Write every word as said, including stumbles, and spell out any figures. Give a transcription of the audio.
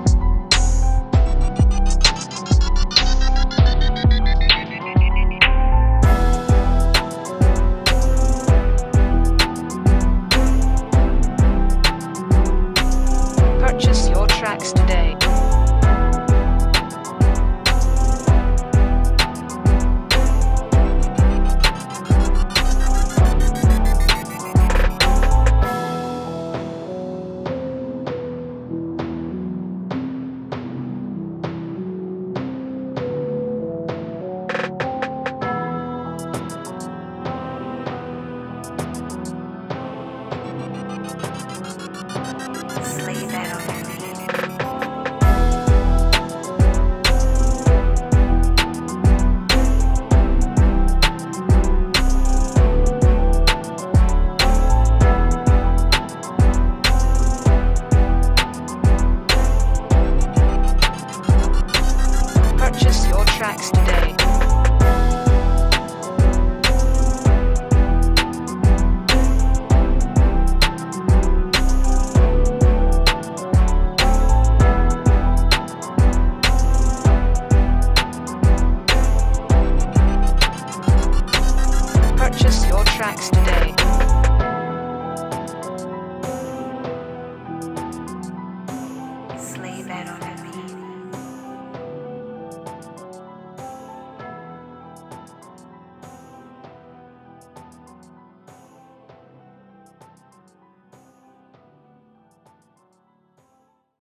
tracks today. Purchase your tracks today. Purchase your tracks today. Purchase your tracks today. Slaybad on it.